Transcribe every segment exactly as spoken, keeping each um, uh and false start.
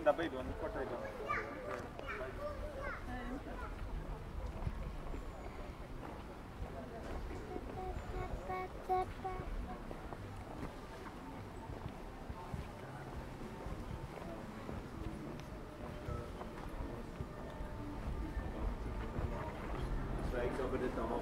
in the bed on the quarter. Strikes over the top.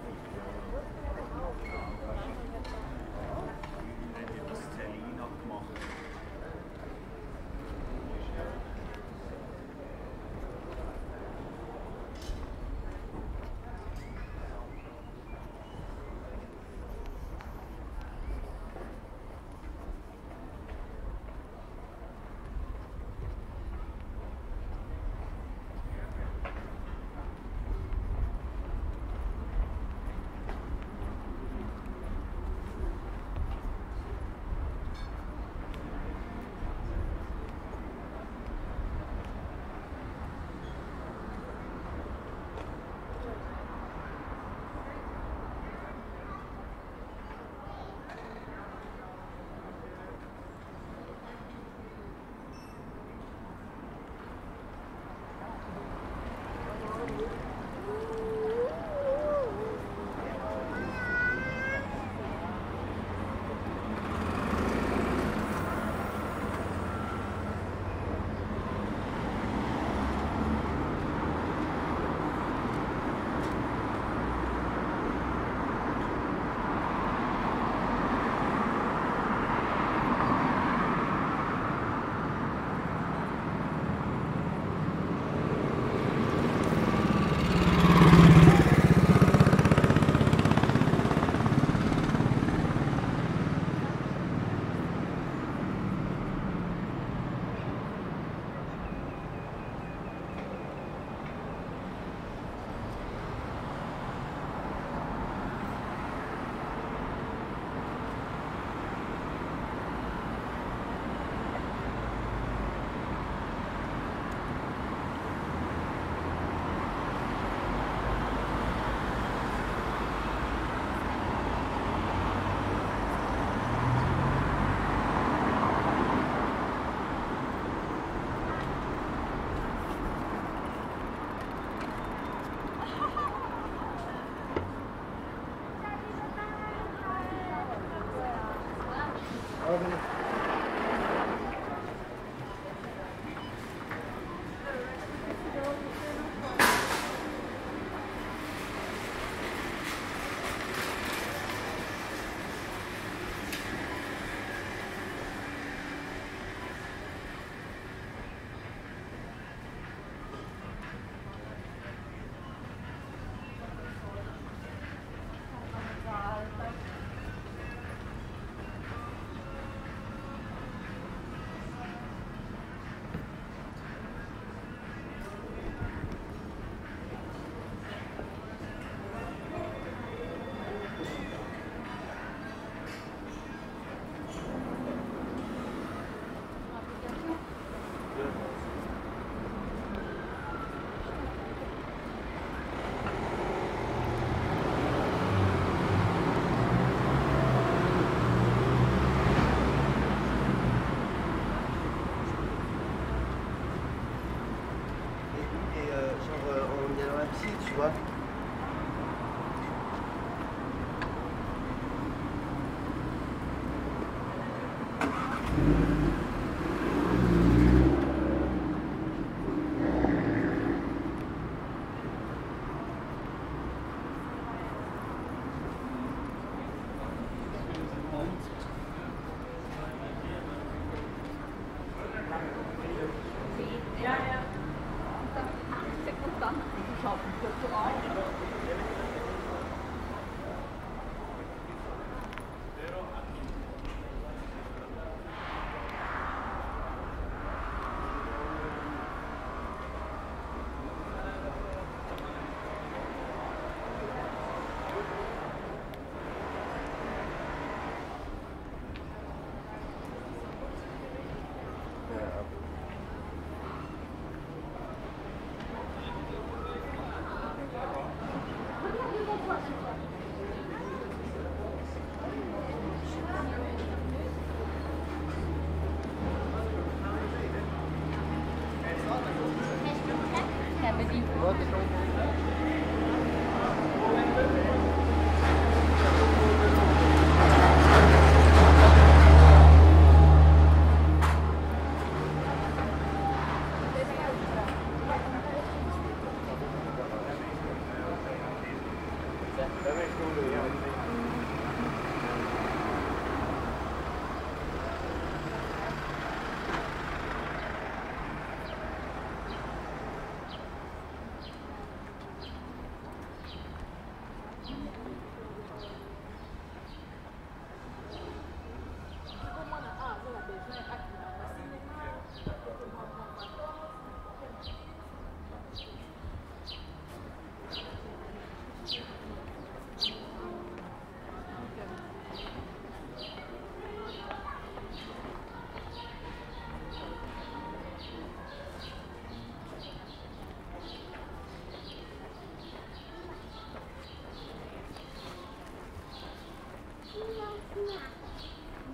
Thank you.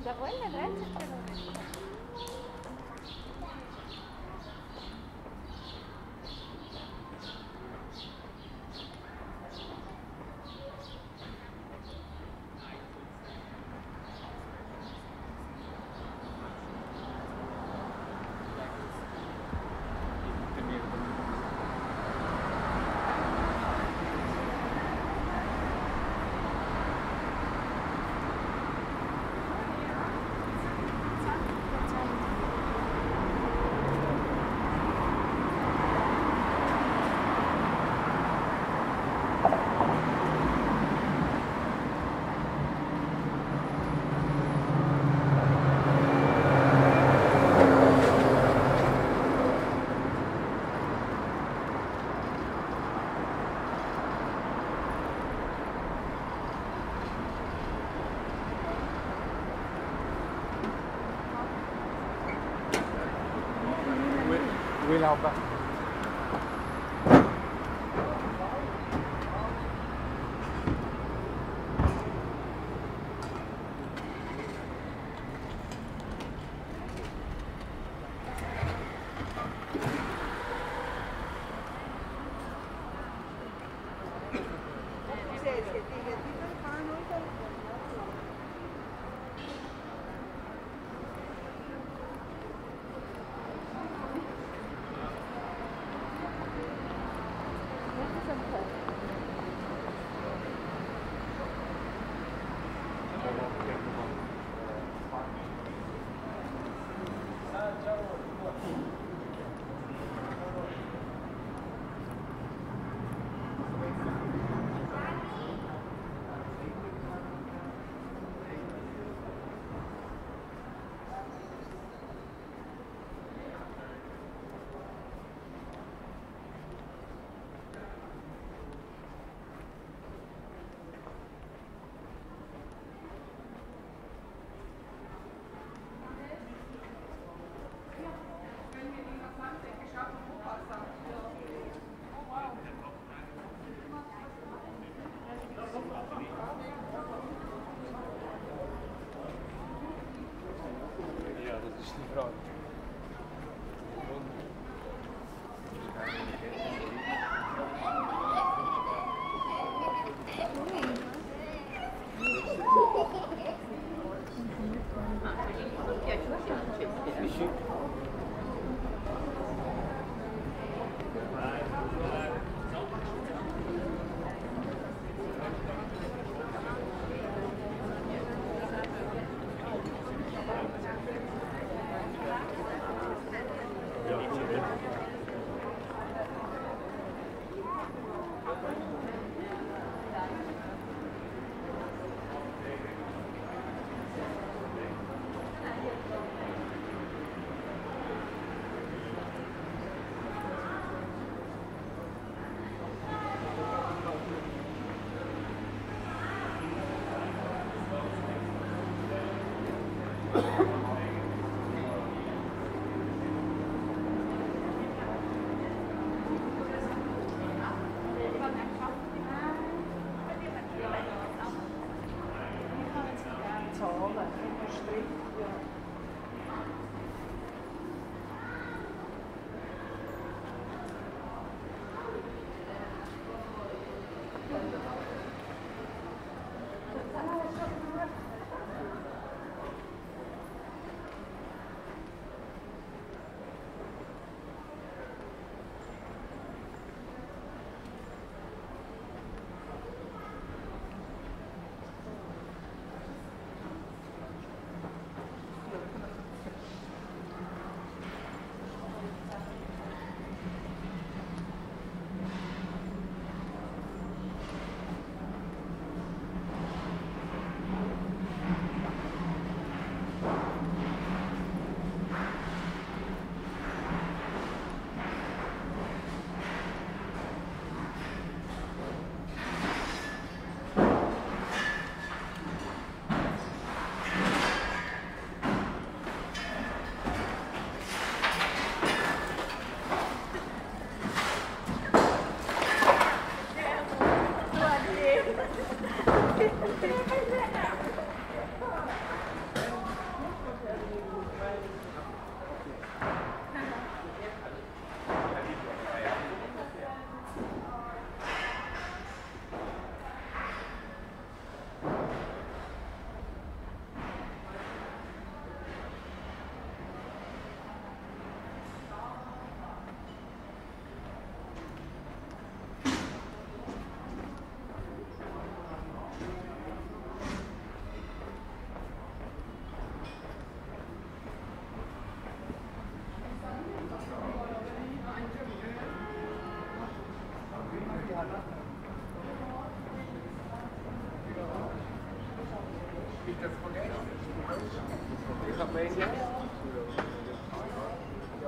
Довольно, нравится второй? We love that.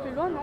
C'est loin, non?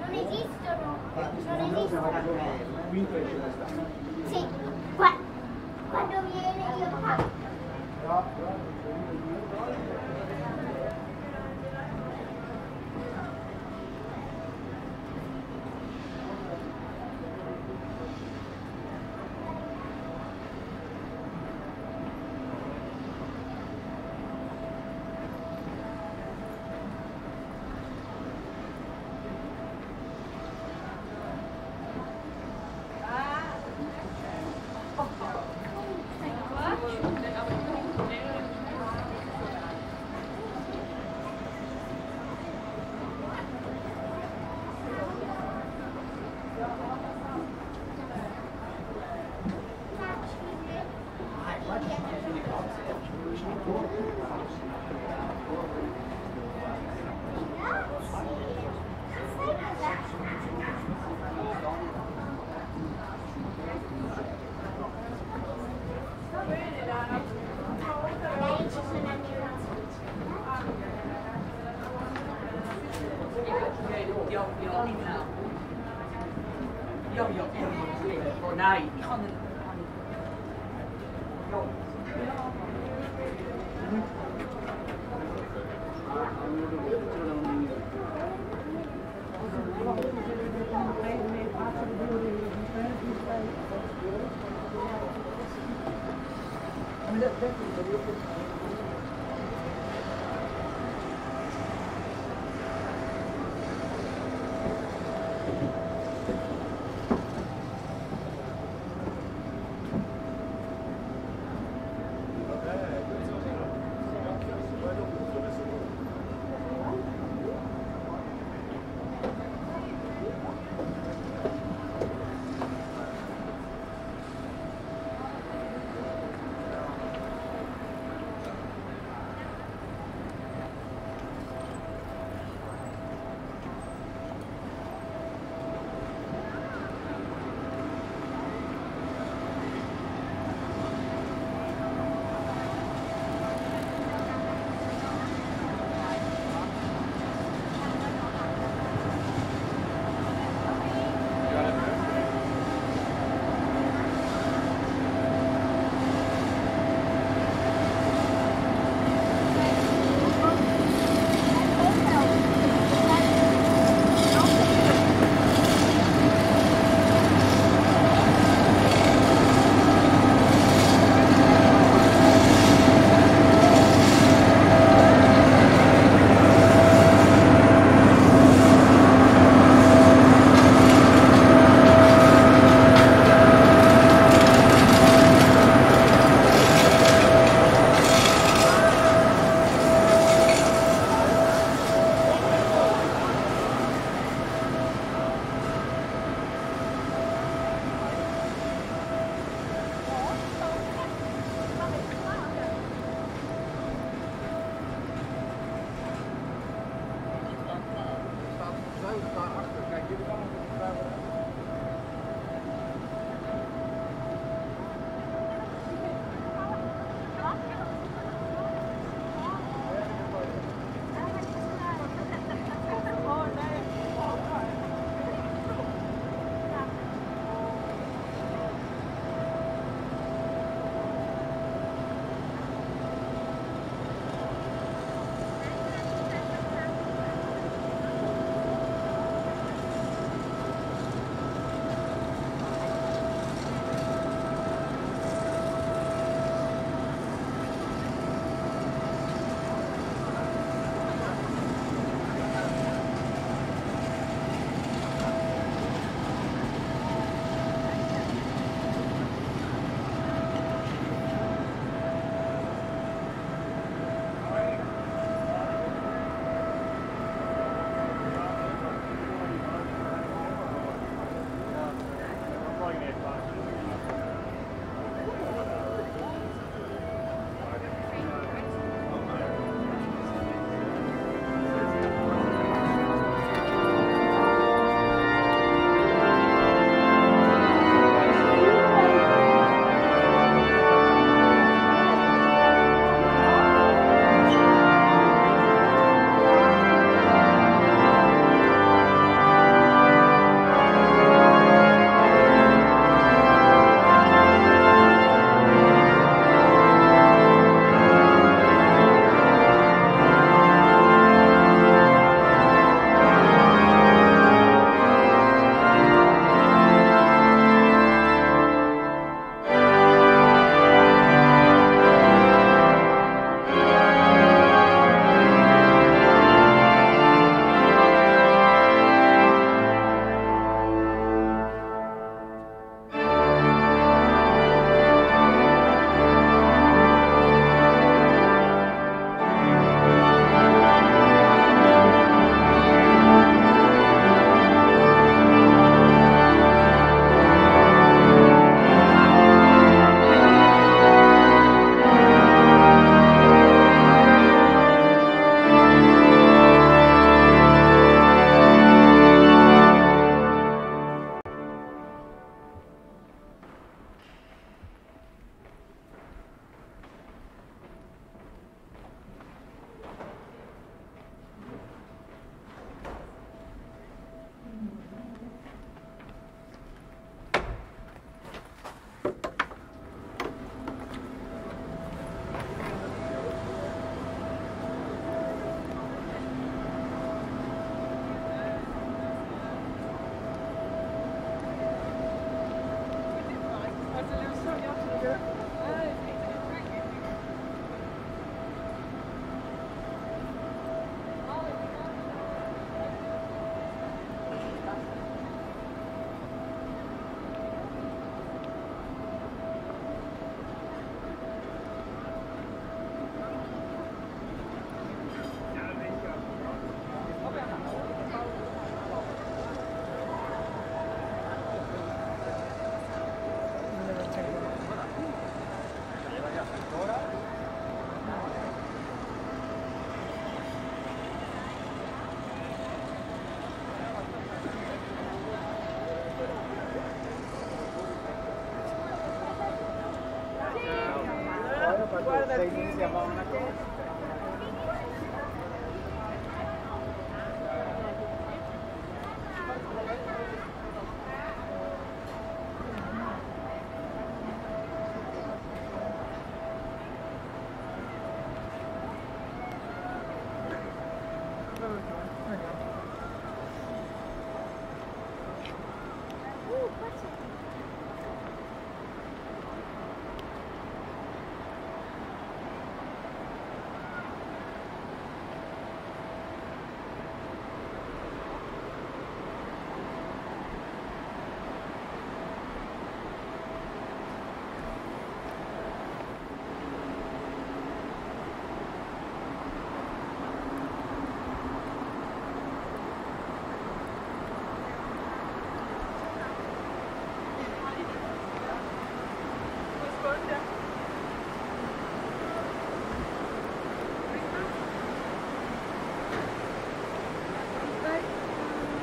Non esistono, non esistono. Sì, qua, quando viene io faccio. Yo,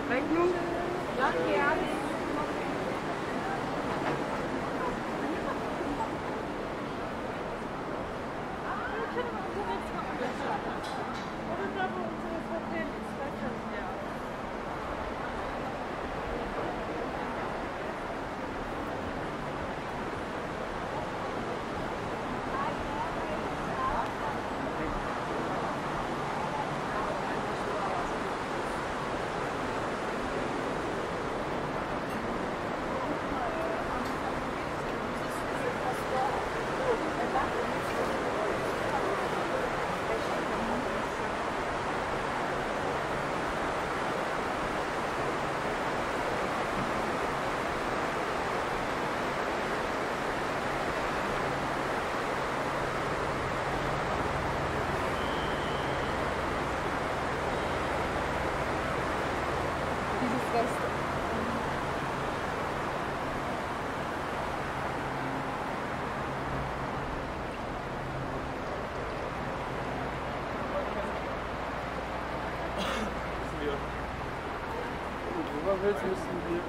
Rechnung? Ja, ja. Willst, müssen wir.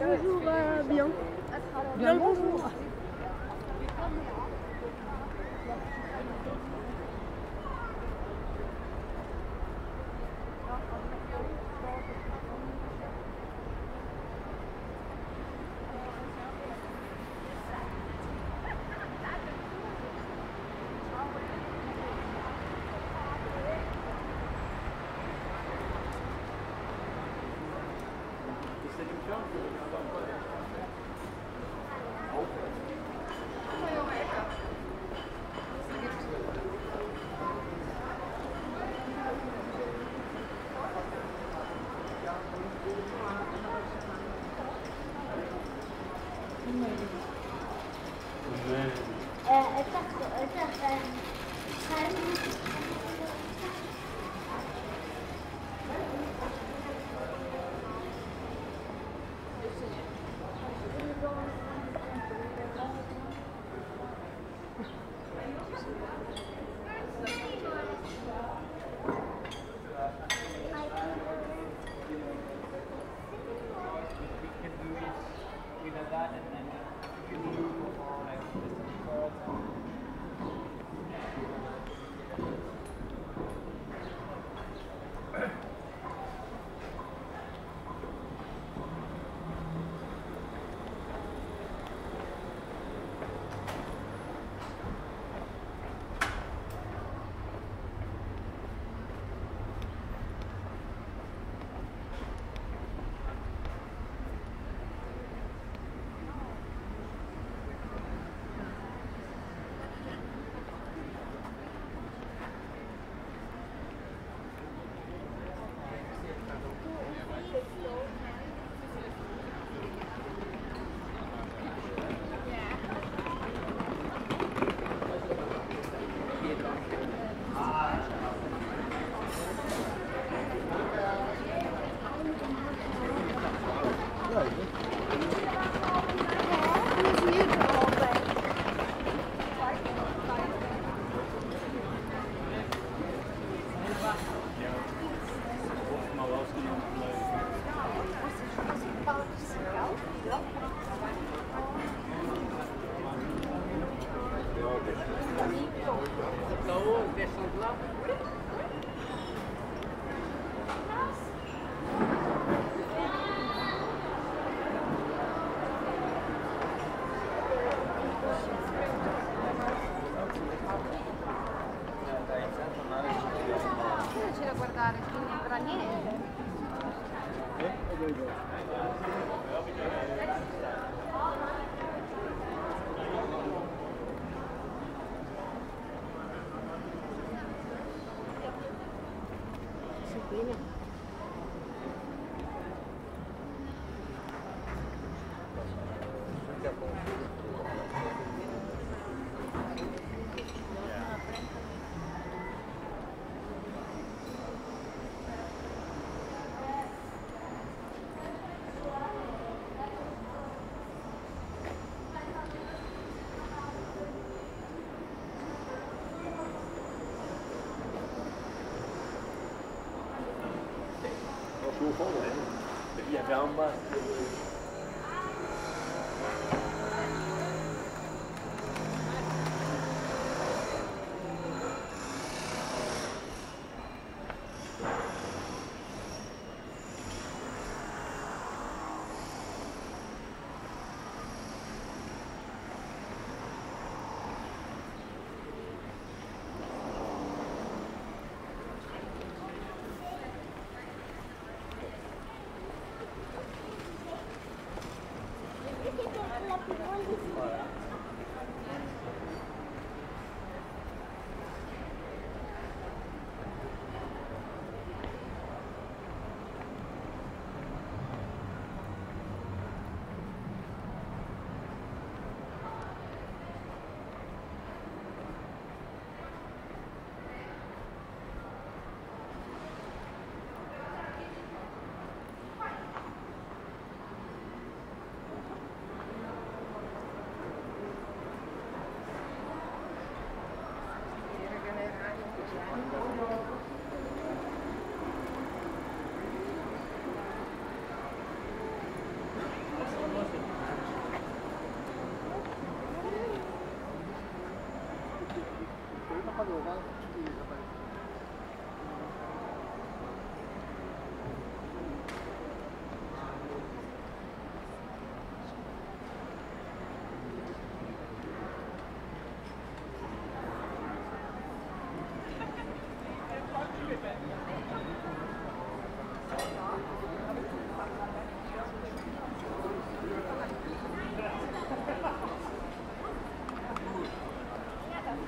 Bonjour, euh, bien. Bien, bonjour. Il y avait un masque.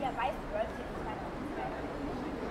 Wer weiß, was ich sagen kann.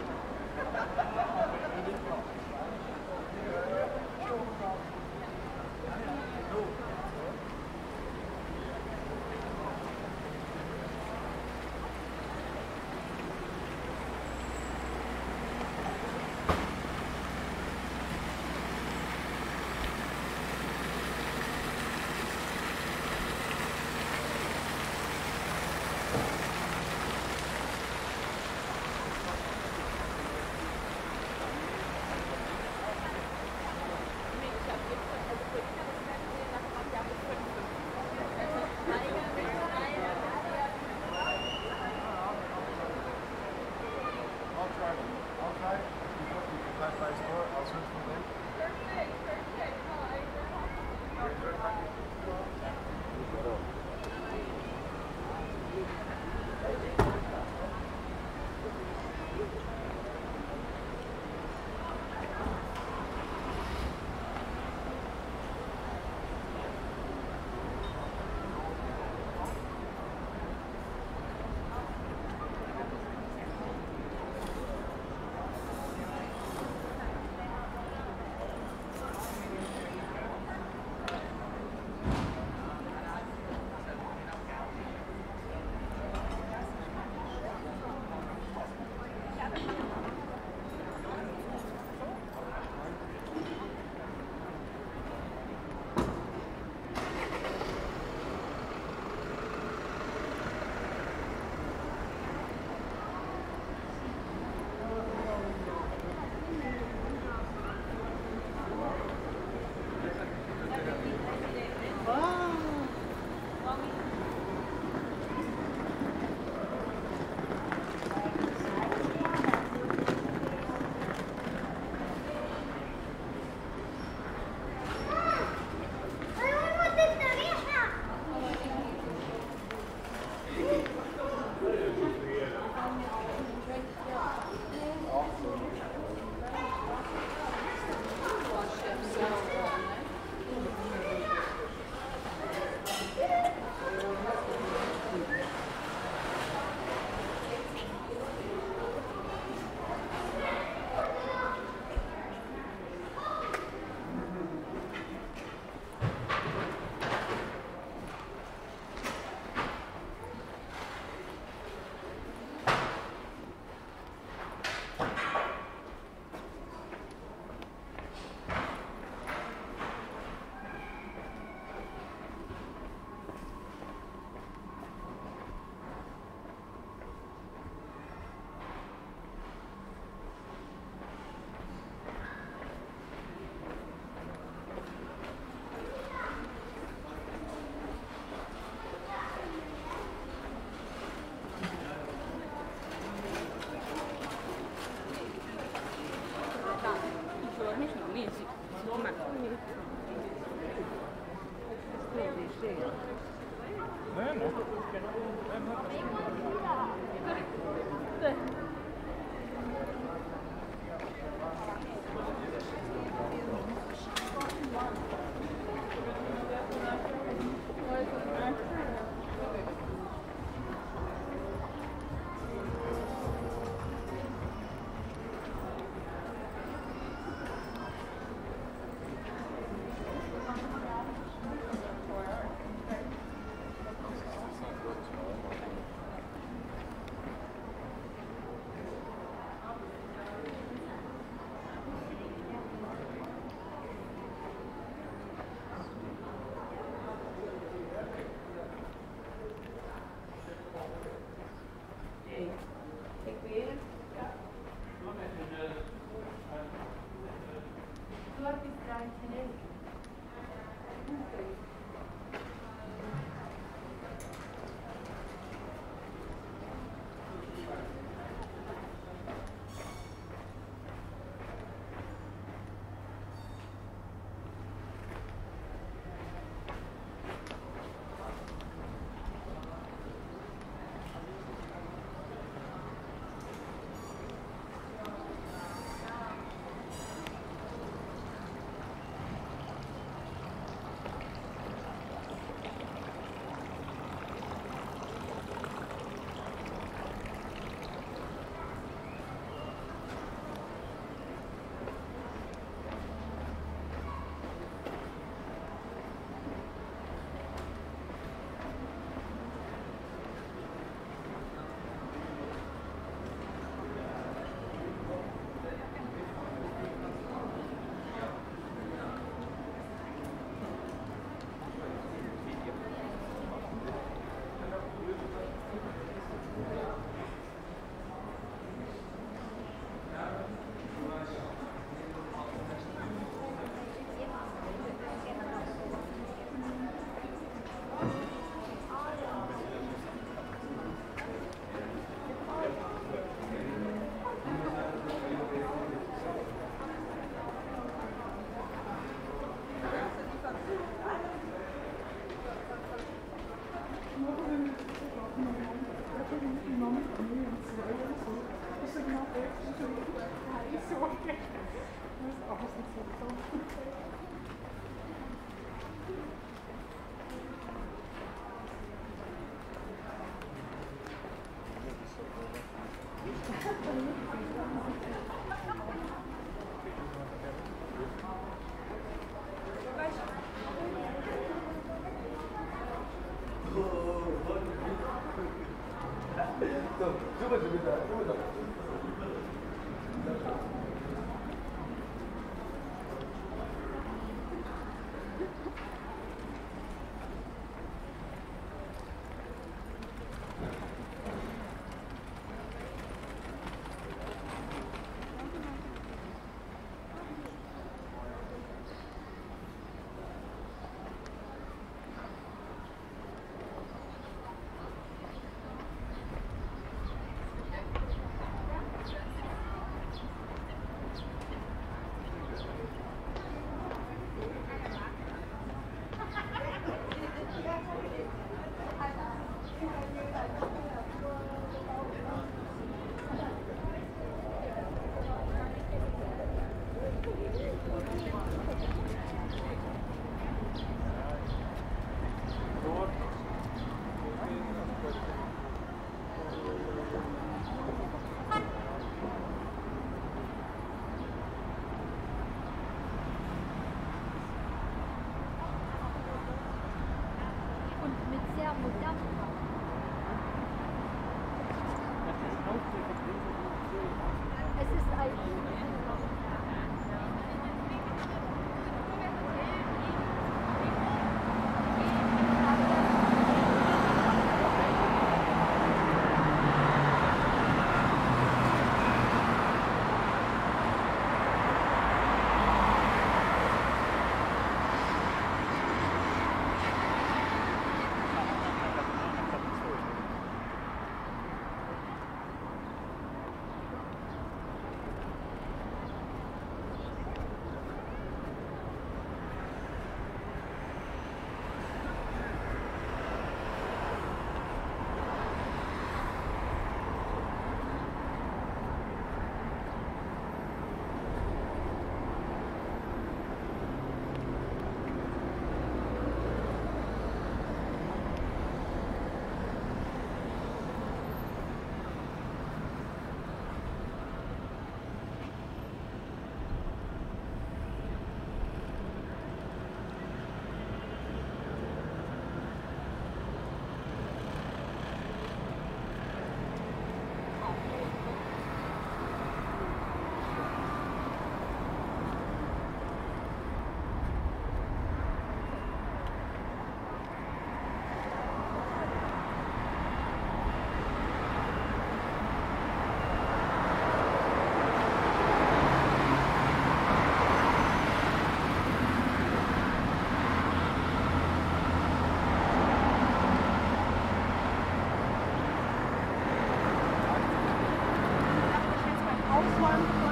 One.